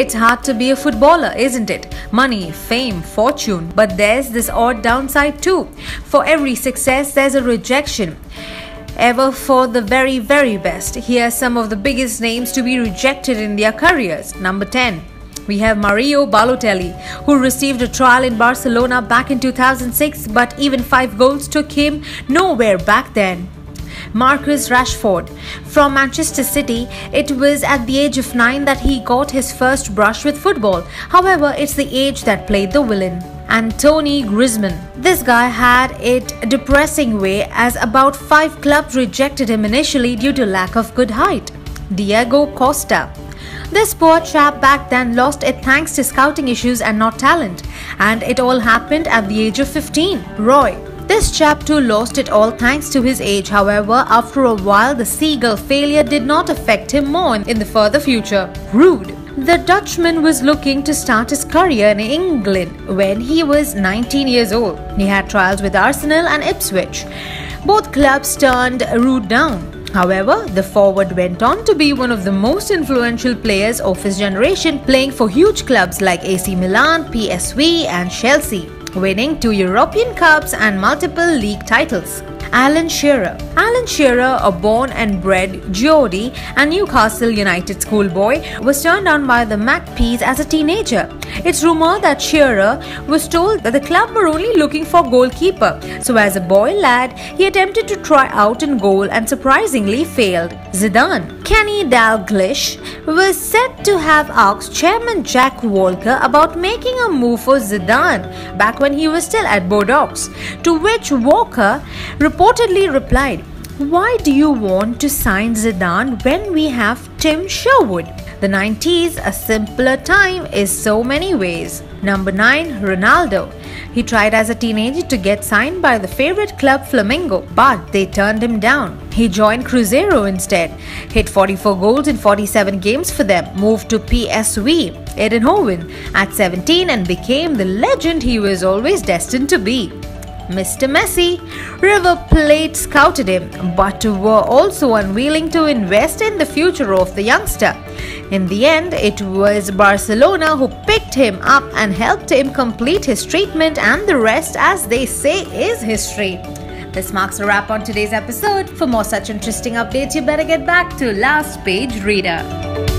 It's hard to be a footballer, isn't it? Money, fame, fortune. But there's this odd downside too. For every success, there's a rejection. Ever for the very, very best. Here are some of the biggest names to be rejected in their careers. Number 10. We have Mario Balotelli, who received a trial in Barcelona back in 2006, but even 5 goals took him nowhere back then. Marcus Rashford. From Manchester City, it was at the age of 9 that he got his first brush with football. However, it's the age that played the villain. Anthony Griezmann. This guy had it a depressing way, as about 5 clubs rejected him initially due to lack of good height. Diego Costa. This poor chap back then lost it thanks to scouting issues and not talent. And it all happened at the age of 15. Roy. This chap too lost it all thanks to his age. However, after a while, the seagull failure did not affect him more in the further future. Rude. The Dutchman was looking to start his career in England when he was 19 years old. He had trials with Arsenal and Ipswich. Both clubs turned Rude down. However, the forward went on to be one of the most influential players of his generation, playing for huge clubs like AC Milan, PSV and Chelsea, winning 2 European Cups and multiple league titles. Alan Shearer. Alan Shearer, a born and bred Geordie and Newcastle United schoolboy, was turned down by the Magpies as a teenager. It's rumoured that Shearer was told that the club were only looking for a goalkeeper. So as a boy lad, he attempted to try out in goal and surprisingly failed. Zidane. Kenny Dalglish was said to have asked chairman Jack Walker about making a move for Zidane back when he was still at Bordeaux, to which Walker reportedly replied, "Why do you want to sign Zidane when we have Tim Sherwood?" The 90s, a simpler time in so many ways. Number 9. Ronaldo. He tried as a teenager to get signed by the favourite club Flamengo, but they turned him down. He joined Cruzeiro instead, hit 44 goals in 47 games for them, moved to PSV Eindhoven at 17 and became the legend he was always destined to be. Mr. Messi. River Plate scouted him, but were also unwilling to invest in the future of the youngster. In the end, it was Barcelona who picked him up and helped him complete his treatment, and the rest, as they say, is history. This marks a wrap on today's episode. For more such interesting updates, you better get back to Last Page Reader.